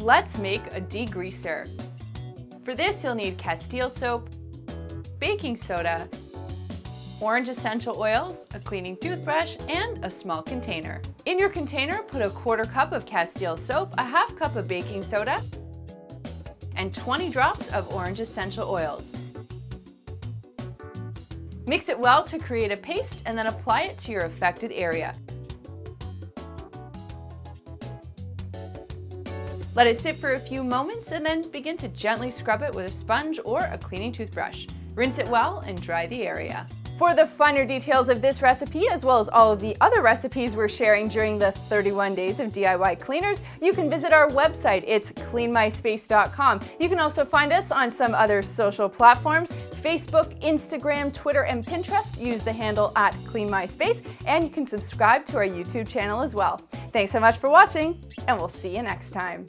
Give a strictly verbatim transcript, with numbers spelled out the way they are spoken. Let's make a degreaser. For this, you'll need Castile soap, baking soda, orange essential oils, a cleaning toothbrush, and a small container. In your container, put a quarter cup of Castile soap, a half cup of baking soda, and twenty drops of orange essential oils. Mix it well to create a paste and then apply it to your affected area. Let it sit for a few moments and then begin to gently scrub it with a sponge or a cleaning toothbrush. Rinse it well and dry the area. For the finer details of this recipe, as well as all of the other recipes we're sharing during the thirty-one days of D I Y cleaners, you can visit our website. It's clean my space dot com. You can also find us on some other social platforms: Facebook, Instagram, Twitter, and Pinterest. Use the handle at clean my space, and you can subscribe to our YouTube channel as well. Thanks so much for watching, and we'll see you next time.